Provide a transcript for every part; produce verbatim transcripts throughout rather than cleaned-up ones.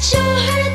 Show her.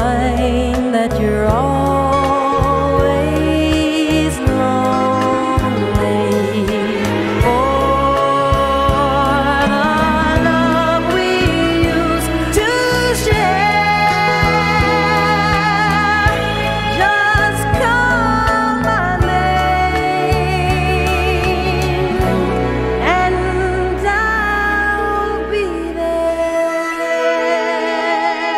find that you're always lonely for the love we used to share. Just call my name and I'll be there. Thank you.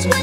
is